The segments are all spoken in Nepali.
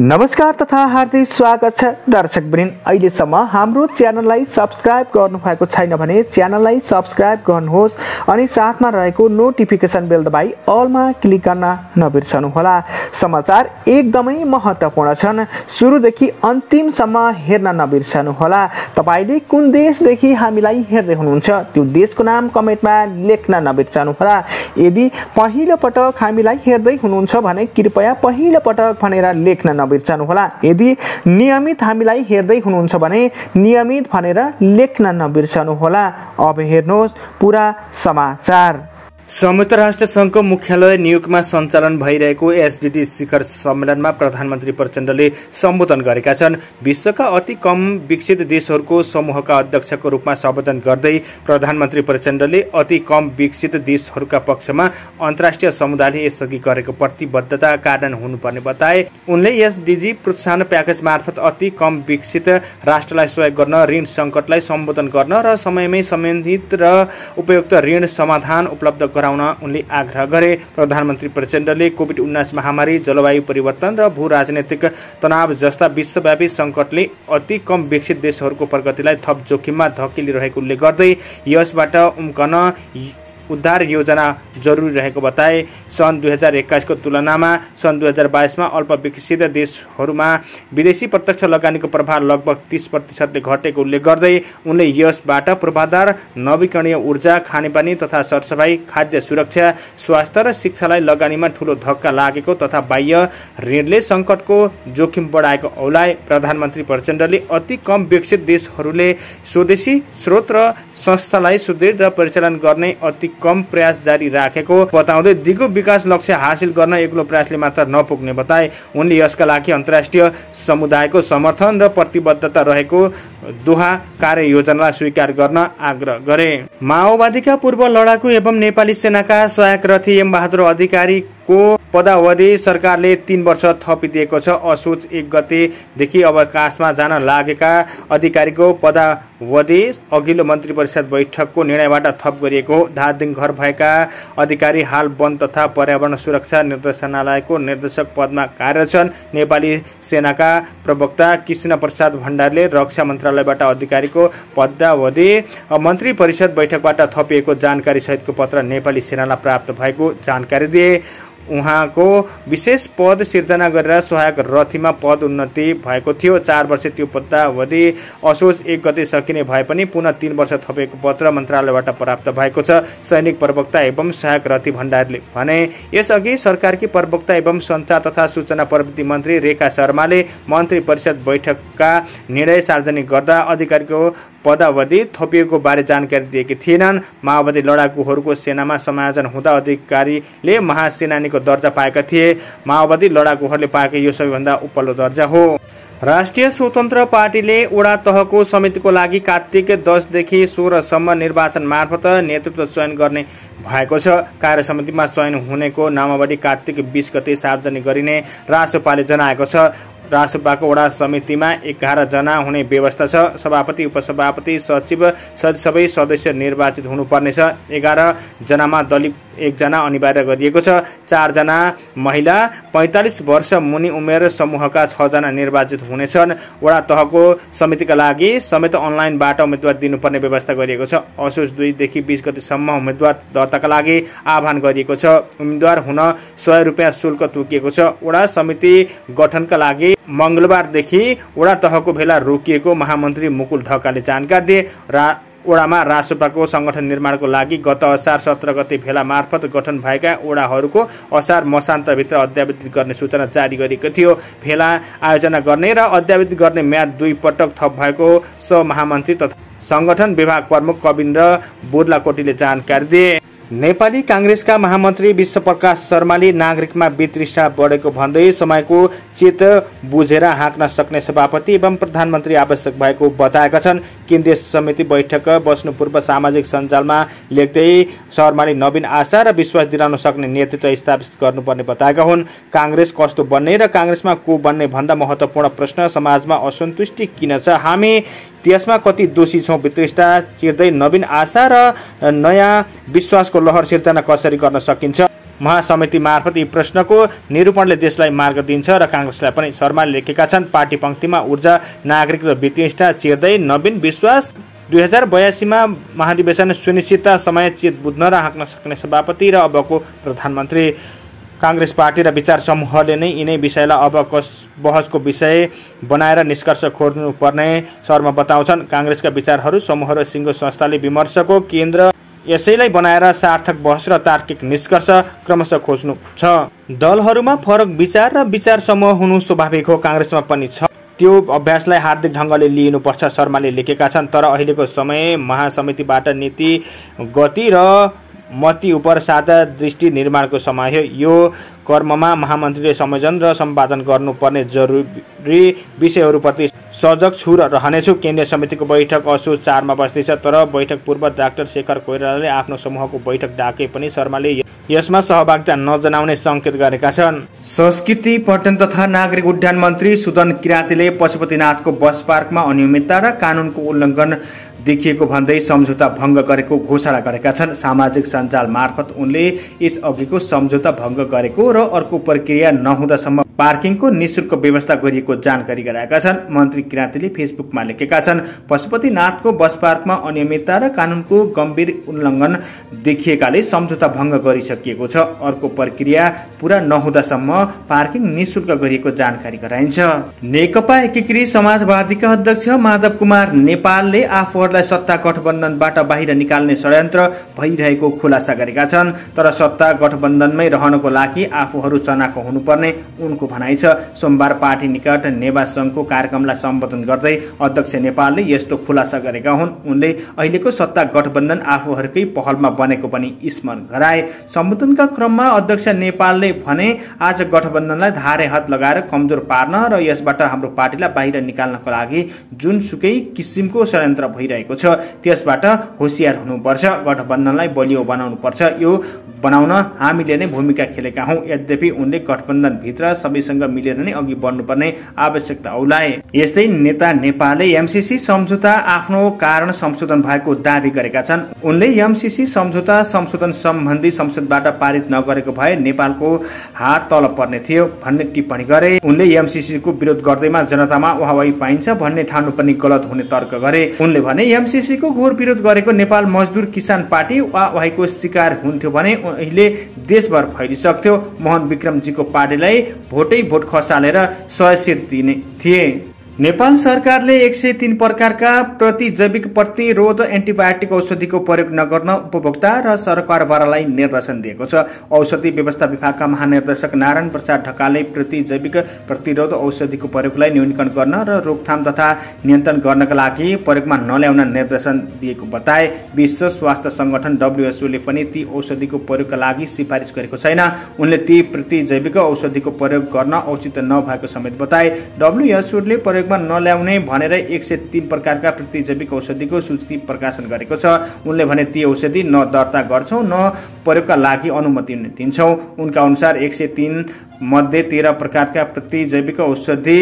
नमस्कार तथा हार्दिक स्वागत छ दर्शकवृन्द। अहिलेसम्म हाम्रो च्यानललाई सब्स्क्राइब गर्नुभएको छैन भने च्यानललाई सब्स्क्राइब गर्नुहोस् अनि साथमा रहेको नोटिफिकेसन बेल दबाई अलमा क्लिक गर्न नबिर्सनुहोला। समाचार एकदमै महत्त्वपूर्ण छन्, सुरुदेखि अन्तिमसम्म हेर्न नबिर्सनुहोला। तपाईले कुन देशदेखि हामीलाई हेर्दै हुनुहुन्छ त्यो देशको नाम कमेन्टमा लेख्न नबिर्सनुहोला। यदि पहिलो पटक हामीलाई हेर्दै हुनुहुन्छ भने कृपया पहिलो पटक भनेर लेख्न नबिर्सनुहोला। यदि नियमित हामीलाई हेर्दै हुनुहुन्छ भने नियमित भनेर लेख्न नबिर्सनुहोला। अब हेर्नुहोस् पुरा समाचार। संयुक्त राष्ट्र संघको मुख्यालय न्युयोर्कमा सञ्चालन भइरहेको एसडीजी शिखर सम्मेलनमा प्रधानमन्त्री प्रचण्डले सम्बोधन गरेका छन्। विश्वका अति कम विकसित देशहरूको समूहका अध्यक्षको रूपमा सम्बोधन गर्दै प्रधानमन्त्री प्रचण्डले अति कम विकसित देशहरूका पक्षमा अन्तर्राष्ट्रिय समुदायले यसअघि गरेको प्रतिबद्धता कारण हुनुपर्ने बताए। उनले एसडीजी प्रोत्साहन प्याकेज मार्फत अति कम विकसित राष्ट्रलाई सहयोग गर्न, ऋण सङ्कटलाई सम्बोधन गर्न र समयमै समन्वित र उपयुक्त ऋण समाधान उपलब्ध गराउन उनले आग्रह गरे। प्रधानमन्त्री प्रचण्डले कोभिड-19 महामारी, जलवायु परिवर्तन र भू राजनैतिक तनाव जस्ता विश्वव्यापी सङ्कटले अति कम विकसित देशहरूको प्रगतिलाई थप जोखिममा धकेलिरहेको उल्लेख गर्दै यसबाट उम्कन उद्धार योजना जरुरी रहेको बताए। सन् 2021 को तुलनामा सन् 2022 में अल्पविकसित देशहरूमा विदेशी प्रत्यक्ष लगानीको प्रभाव लगभग 30% घटेको उल्लेख गर्दै उनले यसबाट पूर्वाधार, नवीकरणीय ऊर्जा, खानेपानी तथा सरसफाई, खाद्य सुरक्षा, स्वास्थ्य र शिक्षालाई लगानीमा ठूलो धक्का लागेको तथा बाह्य ऋणले सङ्कटको जोखिम बढाएको औलाए। प्रधानमन्त्री प्रचण्डले अति कम विकसित देशहरूले स्वदेशी स्रोत र संस्थालाई सुदृढ र परिचालन गर्ने अति कम प्रयास जारी राखेको बताउँदै दिगो विकास लक्ष्य हासिल गर्न एक्लो प्रयासले मात्र नपुग्ने बताए। उनले यसका लागि अन्तर्राष्ट्रिय समुदायको समर्थन र प्रतिबद्धता रहेको दोहा कार्ययोजनालाई स्वीकार गर्न आग्रह गरे। माओवादीका पूर्व लडाकु एवं नेपाली सेनाका सहायक रथी एम बहादुर अधिकारीको पदावधि सरकारले 3 वर्ष थपिदिएको छ। असोज 1 गतेदेखि अवकाशमा जान लागेका अधिकारीको पदावधि अघिल्लो मन्त्री परिषद बैठकको निर्णयबाट थप गरिएको। धादिङ घर भएका अधिकारी हाल वन तथा पर्यावरण सुरक्षा निर्देशनालयको निर्देशक पदमा कार्यरत छन्। नेपाली सेनाका प्रवक्ता कृष्णप्रसाद भण्डारले रक्षा मन्त्रालयबाट अधिकारीको पदावधि मन्त्री परिषद बैठकबाट थपिएको जानकारी सहितको पत्र नेपाली सेनालाई प्राप्त भएको जानकारी दिए। उहाँको विशेष पद सिर्जना गरेर सहायक रथीमा पद उन्नति भएको थियो। 4 वर्ष त्यो पदावधि असोज 1 गते सकिने भए पनि पुनः 3 वर्ष थपेको पत्र मन्त्रालयबाट प्राप्त भएको छ। सैनिक प्रवक्ता एवं सहायक रथी भण्डारले भने यसअघि सरकारकी प्रवक्ता एवं सञ्चार तथा सूचना प्रविधि मन्त्री रेखा शर्माले मन्त्री परिषद बैठकका निर्णय सार्वजनिक गर्दा अधिकारीको पदावधि थपिएको बारे जानकारी दिएकी थिएनन्। माओवादी लडाकुहरूको सेनामा समायोजन हुँदा अधिकारीले महासेनानीको दर्जा पाएका थिए। माओवादी लडाकुहरूले पाएको यो सबैभन्दा उपल्लो दर्जा हो। राष्ट्रिय स्वतन्त्र पार्टीले वडा तहको समितिको लागि कार्तिक 10देखि 16 सम्म निर्वाचन मार्फत नेतृत्व चयन गर्ने भएको छ। कार्य समितिमा चयन हुनेको नामावली कार्तिक 20 गते सार्वजनिक गरिने रासोपाले जनाएको छ। रासोपाको वडा समितिमा 11 जना हुने व्यवस्था छ। सभापति, उपसभापति, सचिव सहित सबै सदस्य निर्वाचित हुनुपर्नेछ। 11 जनामा दलित 1 जना अनिवार्य गरिएको छ। 4 जना महिला, 45 वर्ष मुनि उमेर समूहका 6 जना निर्वाचित हुनेछन्। वडा तहको समितिका लागि समेत अनलाइनबाट उम्मेद्वार दिनुपर्ने व्यवस्था गरिएको छ। असोज 2 देखि 20 गतिसम्म उम्मेद्वार दर्ताका लागि आह्वान गरिएको छ। उम्मेद्वार हुन 100 रुपियाँ शुल्क तोकिएको छ। वडा समिति गठनका लागि मंगलबारदेखि वडा तहको भेला रोकिएको महामन्त्री मुकुल ढकालले जानकारी दिए। वडामा रासोपाको संगठन निर्माणको लागि गत असार 17 गते भेला मार्फत गठन भएका वडाहरूको असार मसान्तभित्र अध्यावधित गर्ने सूचना जारी गरिएको थियो। भेला आयोजना गर्ने र अध्यावधित गर्ने म्याद 2 पटक थप भएको सहमहामन्त्री तथा संगठन विभाग प्रमुख कविंद्र बोडलाकोटीले जानकारी दिए। नेपाली काङ्ग्रेसका महामन्त्री विश्वप्रकाश शर्माले नागरिकमा वितृष्णा बढेको भन्दै समयको चेत बुझेर हाँक्न सक्ने सभापति एवं प्रधानमन्त्री आवश्यक भएको बताएका छन्। केन्द्रीय समिति बैठक बस्नु पूर्व सामाजिक सञ्जालमा लेख्दै शर्माले नवीन आशा र विश्वास दिलाउन सक्ने नेतृत्व स्थापित गर्नुपर्ने बताएका हुन्। काङ्ग्रेस कस्तो बन्ने र काङ्ग्रेसमा को बन्ने भन्दा महत्त्वपूर्ण प्रश्न समाजमा असन्तुष्टि किन छ, हामी त्यसमा कति दोषी छौँ, वितृष्णा चिर्दै नवीन आशा र नयाँ विश्वास लहर सिर्जना कसरी गर्न सकिन्छ, महासमिति मार्फत यी प्रश्नको निरूपणले देशलाई मार्ग दिन्छ र कांग्रेसलाई पनि। शर्माले लेखेका छन्, पार्टी पंक्तिमा ऊर्जा, नागरिक र वित्तीय निष्ठा चिर्दै नवीन विश्वास 2082 महाधिवेशन सुनिश्चितता समय चित बुझ्न र हाँक्न सक्ने सभापति र अबको प्रधानमन्त्री। कांग्रेस पार्टी र विचार समूहले नै यिनै विषयलाई अब बहसको विषय बनाएर निष्कर्ष खोज्नुपर्ने शर्मा बताउँछन्। कांग्रेसका विचारहरू समूह र सिङ्गो संस्थाले विमर्शको केन्द्र, यसैलाई बनाएर सार्थक बहस र तार्किक निष्कर्ष क्रमशः खोज्नु छ। दलहरूमा फरक विचार र विचार समूह हुनु स्वाभाविक हो, कांग्रेसमा पनि छ। त्यो अभ्यासलाई हार्दिक ढङ्गले लिनुपर्छ शर्माले लेखेका छन्। तर अहिलेको समय महासमितिबाट नीति, गति र मती उपर सादा दृष्टि निर्माणको समय हो। यो कर्ममा महामन्त्रीले संयोजन र सम्पादन गर्नुपर्ने जरुरी विषयहरूप्रति सजग छु र रहनेछु। केन्द्रीय समितिको बैठक असोज 4 मा बस्दैछ। तर बैठक पूर्व डाक्टर शेखर कोइरालले आफ्नो समूहको बैठक डाके पनि शर्माले यसमा सहभागिता नजनाउने संकेत गरेका छन्। संस्कृति, पर्यटन तथा नागरिक उड्डयन मन्त्री सुदन किरातीले पशुपतिनाथको बस पार्कमा अनियमितता र कानुनको उल्लङ्घन देखिएको भन्दै सम्झौता भङ्ग गरेको घोषणा गरेका छन्। सामाजिक सञ्जाल मार्फत उनले यस अघिको सम्झौता भङ्ग गरेको र अर्को प्रक्रिया नहुँदासम्म पार्किङको निःशुल्क व्यवस्था गरिएको जानकारी गराएका छन्। मन्त्री किरातीले फेसबुकमा लेखेका छन्, पशुपतिनाथको बस पार्कमा अनियमितता र कानुनको गम्भीर उल्लङ्घन देखिएकाले सम्झौता भङ्ग गरिसकिएको छ। अर्को प्रक्रिया पूरा नहुँदासम्म पार्किङ निःशुल्क गरिएको जानकारी गराइन्छ। नेकपा एकीकृत समाजवादीका अध्यक्ष माधव कुमार नेपालले आफूहरूलाई सत्ता गठबन्धनबाट बाहिर निकाल्ने षड्यन्त्र भइरहेको खुलासा गरेका छन्। तर सत्ता गठबन्धनमै रहनको लागि आफूहरू चनाखो हुनुपर्ने उनको भनाइ छ। सोमबार पार्टी निकट नेवा संघको कार्यक्रमलाई सम्बोधन गर्दै अध्यक्ष नेपालले यस्तो खुलासा गरेका हुन्। उनले अहिलेको सत्ता गठबन्धन आफूहरूकै पहलमा बनेको पनि स्मरण गराए। सम्बोधनका क्रममा अध्यक्ष नेपालले भने, आज गठबन्धनलाई धारे हात लगाएर कमजोर पार्न र यसबाट हाम्रो पार्टीलाई बाहिर निकाल्नको लागि जुनसुकै किसिमको षड्यन्त्र भइरहेको छ, त्यसबाट होसियार हुनुपर्छ। गठबन्धनलाई बलियो बनाउनुपर्छ। यो बनाउन हामीले नै भूमिका खेलेका हौं। यद्यपि उनले गठबन्धनभित्र सबैसँग मिलेर नै अघि बढ्नुपर्ने आवश्यकता औलाए। यस्तै नेता नेपालले एमसीसी सम्झौता आफ्नो कारण संशोधन भएको दावी गरेका छन्। उनले एमसीसी सम्झौता संशोधन सम्बन्धी संसदबाट पारित नगरेको भए नेपालको हात तल पर्ने थियो भन्ने टिप्पणी गरे। उनले एमसीसी को विरोध गर्दैमा जनतामा वाहवाही पाइन्छ भन्ने ठान्नु पनि गलत हुने तर्क गरे। उनले भने, एमसीसी को घोर विरोध गरेको नेपाल मजदुर किसान पार्टी वाहवाहीको शिकार हुन्थ्यो भने अहिले देशभर फैलिसक्थ्यो। मोहन विक्रमजीको पार्टीलाई भोटै भोट खसालेर 100 सिट दिने थिए। नेपाल सरकारले 103 प्रकारका प्रतिजैविक प्रतिरोध एन्टिबायोटिक औषधिको प्रयोग नगर्न उपभोक्ता र सरकारवालालाई निर्देशन दिएको छ। औषधि व्यवस्था विभागका महानिर्देशक नारायण प्रसाद ढकालले प्रतिजैविक प्रतिरोध औषधिको प्रयोगलाई न्यूनीकरण गर्न र रोकथाम तथा नियन्त्रण गर्नका लागि प्रयोगमा नल्याउन निर्देशन दिएको बताए। विश्व स्वास्थ्य संगठन डब्ल्युएचओले पनि ती औषधिको प्रयोगका लागि सिफारिस गरेको छैन। उनले ती प्रतिजैविक औषधिको प्रयोग गर्न औचित्य नभएको समेत बताए। डब्ल्युएचओले प्रयोग नल्याउने भनेर 103 प्रकारका प्रतिजैविक औषधिको सूची प्रकाशन गरेको छ। उनले भने, ती औषधि न दर्ता गर्छौं न प्रयोगका लागि अनुमति दिन्छौं। उनका अनुसार 103 मध्ये 13 प्रकारका प्रतिजैविक औषधि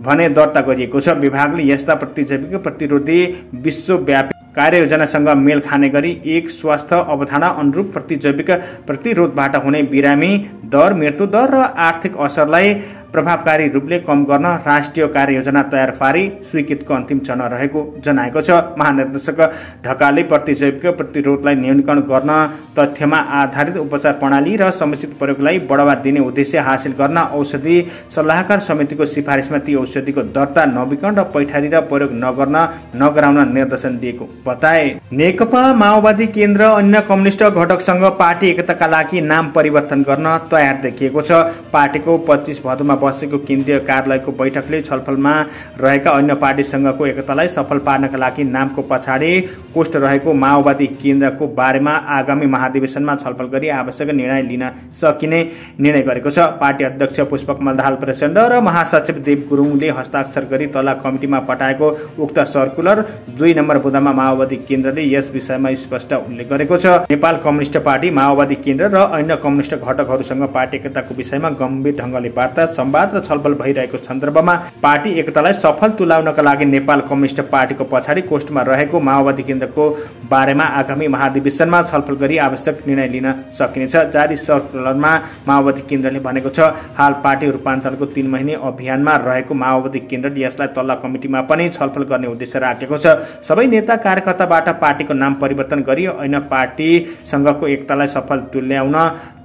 भने दर्ता गरिएको छ। विभागले यस्ता प्रतिजैविक प्रतिरोधी विश्वव्यापी कार्ययोजनासँग मेल खाने गरी एक स्वास्थ्य अवधारणा अनुरूप प्रतिजैविक प्रतिरोधबाट हुने बिरामी दर, मृत्यु दर र आर्थिक असरलाई प्रभावकारी रूपले कम गर्न राष्ट्रिय कार्ययोजना तयार पारी स्वीकृतको अन्तिम चरण रहेको जनाएको छ। महानिर्देशक ढकालले प्रतिजैविक प्रतिरोधलाई न्यूनीकरण गर्न तथ्यमा आधारित उपचार प्रणाली र समुचित प्रयोगलाई बढावा दिने उद्देश्य हासिल गर्न औषधि सल्लाहकार समितिको सिफारिसमा ती औषधिको दर्ता, नवीकरण र पैठारी र प्रयोग नगर्न नगराउन निर्देशन दिएको बताए। नेकपा माओवादी केन्द्र अन्य कम्युनिस्ट घटकसँग पार्टी एकताका लागि नाम परिवर्तन गर्न तयार देखिएको छ। पार्टीको 25 भदौमा बसेको केन्द्रीय कार्यालयको बैठकले छलफलमा रहेका अन्य पार्टीसँगको एकतालाई सफल पार्नका लागि नामको पछाडि कोष्ठ रहेको माओवादी केन्द्रको बारेमा आगामी महाधिवेशनमा छलफल गरी आवश्यक निर्णय लिन सकिने निर्णय गरेको छ। पार्टी अध्यक्ष पुष्पकमल ढकाल, प्रचण्ड र महासचिव दीप गुरुङले हस्ताक्षर गरी तल कमिटीमा पठाएको उक्त सर्कुलर 2 नम्बर बुँदामा माओवादी केन्द्रले यस विषयमा स्पष्ट उल्लेख गरेको छ। नेपाल कम्युनिस्ट पार्टी, माओवादी केन्द्र र अन्य कम्युनिस्ट घटकहरूसँग पार्टी एकताको विषयमा गम्भीर ढङ्गले वार्ता संवाद र छलफल भइरहेको सन्दर्भमा पार्टी एकतालाई सफल तुल्याउनका लागि नेपाल कम्युनिस्ट पार्टीको पछाडि कोष्ठमा रहेको माओवादी केन्द्रको बारेमा आगामी महाधिवेशनमा छलफल गरी आवश्यक निर्णय लिन सकिनेछ। जारी सर्कुलरमा माओवादी केन्द्रले भनेको छ, हाल पार्टी रूपान्तरणको 3 महिने अभियानमा रहेको माओवादी केन्द्रले यसलाई तल्ला कमिटीमा पनि छलफल गर्ने उद्देश्य राखेको छ। सबै नेता कार्यकर्ताबाट पार्टीको नाम परिवर्तन गरी ऐन पार्टीसँगको एकतालाई सफल तुल्याउन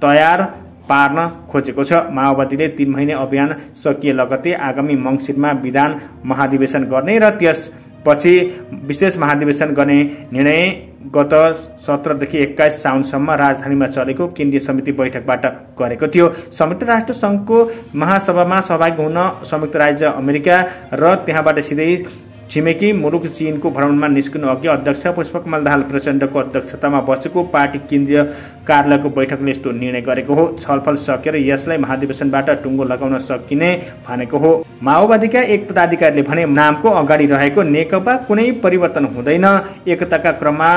तयार पार्न खोजेको छ। माओवादीले 3 महिने अभियान सकिए लगतै आगामी मङ्सिरमा विधान महाधिवेशन गर्ने र त्यसपछि विशेष महाधिवेशन गर्ने निर्णय गत 17 देखि 21 साउनसम्म राजधानीमा चलेको केन्द्रीय समिति बैठकबाट गरेको थियो। संयुक्त राष्ट्र संघको महासभामा सहभागी हुन संयुक्त राज्य अमेरिका र त्यहाँबाट सिधै छिमेकी मुलुक चीनको भ्रमणमा निस्किनु अघि अध्यक्ष पुष्पकमल दाहाल प्रचण्डको अध्यक्षतामा बसेको पार्टी केन्द्रीय कार्यालयको बैठकले यस्तो निर्णय गरेको हो। छलफल सकेर यसलाई महाधिवेशनबाट टुङ्गो लगाउन सकिने भनेको हो। माओवादीका एक पदाधिकारीले भने, नामको अगाडि रहेको नेकपा कुनै परिवर्तन हुँदैन, एकताका क्रममा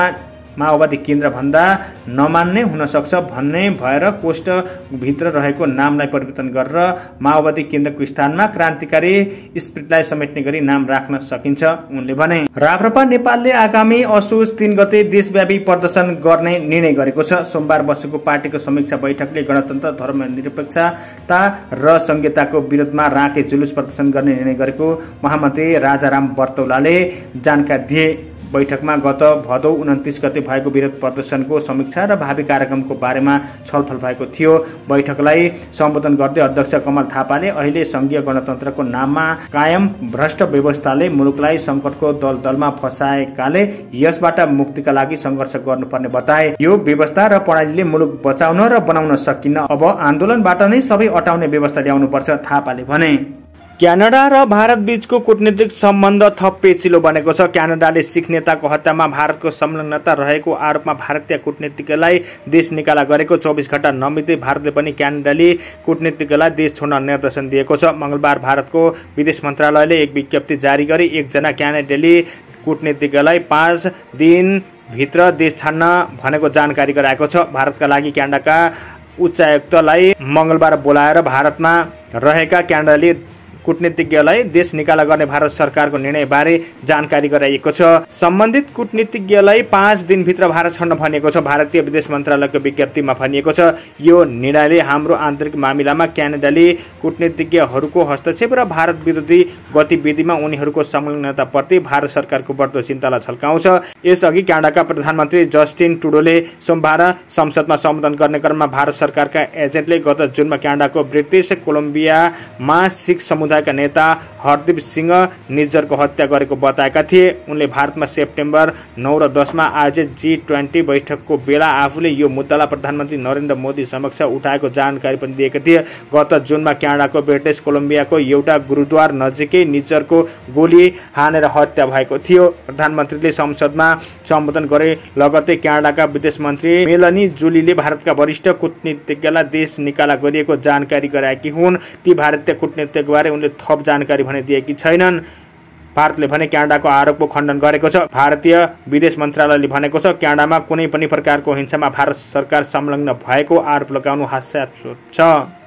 माओवादी केन्द्र भन्दा नमान्ने हुन सक्छ भन्ने भएर कोष्ठभित्र रहेको नामलाई परिवर्तन गरेर माओवादी केन्द्रको स्थानमा क्रान्तिकारी स्पिरिटलाई समेट्ने गरी नाम राख्न सकिन्छ। उनले भने, राप्रपा नेपालले आगामी असोज 3 गते देशव्यापी प्रदर्शन गर्ने निर्णय गरेको छ। सोमबार बसेको पार्टीको समीक्षा बैठकले गणतन्त्र, धर्मनिरपेक्षता र संहिताको विरोधमा राखे जुलुस प्रदर्शन गर्ने निर्णय गरेको महामन्त्री राजाराम बर्तौलले जानकारी दिए। बैठकमा गत भदौ 29 गते भएको विरोध प्रदर्शनको समीक्षा र भावी कार्यक्रमको बारेमा छलफल भएको थियो। बैठकलाई सम्बोधन गर्दै अध्यक्ष कमल थापाले अहिले संघीय गणतन्त्रको नाममा कायम भ्रष्ट व्यवस्थाले मुलुकलाई संकटको दलदलमा फसाएकाले यसबाट मुक्तिका लागि संघर्ष गर्नुपर्ने बताए। यो व्यवस्था र प्रणालीले मुलुक बचाउन र बनाउन सकिन्न, अब आन्दोलनबाट नै सबै अटाउने व्यवस्था ल्याउनुपर्छ, थापाले भने। क्यानाडा र भारत बीचको कूटनीतिक सम्बन्ध थप पेचिलो बनेको छ। क्यानाडाले सिख नेताको हत्यामा भारतको संलग्नता रहेको आरोपमा भारतीय कूटनीतिज्ञलाई देश निकाला गरेको 24 घण्टा नबित्दै भारतले पनि क्यानाडाली कूटनीतिज्ञलाई देश छोड्न निर्देशन दिएको छ। मंगलबार भारतको विदेश मन्त्रालयले एक विज्ञप्ति जारी गरी एकजना क्यानाडाली कूटनीतिज्ञलाई 5 दिनभित्र देश छाड्न भनेको जानकारी गराएको छ। भारतका लागि क्यानाडाका उच्चायुक्तलाई मंगलबार बोलाएर भारतमा रहेका क्यानाडाली कूटनीतिज्ञलाई देश निकाला गर्ने भारत सरकारको निर्णयबारे जानकारी गराइएको छ। सम्बन्धित कूटनीतिज्ञलाई 5 दिनभित्र भारत छोड्न भनिएको छ। भारतीय विदेश मन्त्रालयको विज्ञप्तिमा भनिएको छ, यो निर्णयले हाम्रो आन्तरिक मामिलामा क्यानाडाली कूटनीतिज्ञहरूको हस्तक्षेप र भारत विरोधी गतिविधिमा उनीहरूको संलग्नताप्रति भारत सरकारको बढ्दो चिन्तालाई झल्काउँछ। यसअघि क्यानाडाका प्रधानमन्त्री जस्टिन टूडोले सोमबार संसदमा सम्बोधन गर्ने क्रममा भारत सरकारका एजेन्टले गत जुनमा क्यानाडाको ब्रिटिस कोलम्बियामा सिख समुदायका नेता हरदीप सिंह निजरको हत्या गरेको बताएका थिए। उनले भारतमा सेप्टेम्बर 9 र 10मा आयोजित G20 बैठकको बेला आफूले यो मुद्दालाई प्रधानमन्त्री नरेन्द्र मोदी समक्ष उठाएको जानकारी पनि दिएका थिए। गत जुनमा क्यानाडाको ब्रिटिस कोलम्बियाको एउटा गुरुद्वार नजिकै निजरको गोली हानेर हत्या भएको थियो। प्रधानमन्त्रीले संसदमा सम्बोधन गरे लगत्तै क्यानाडाका विदेश मन्त्री मेलनी जूलीले भारतका वरिष्ठ कूटनीतिज्ञलाई देश निकाला गरिएको जानकारी गराएकी हुन्। ती भारतीय कूटनीतिज्ञबारे उनले थप जानकारी भने दिएकी छैनन्। भारतले भने क्यानाडाको आरोपको खण्डन गरेको छ। भारतीय विदेश मन्त्रालयले भनेको छ, क्यानाडामा कुनै पनि प्रकारको हिंसामा भारत सरकार संलग्न भएको आरोप लगाउनु हास्यास्पद छ।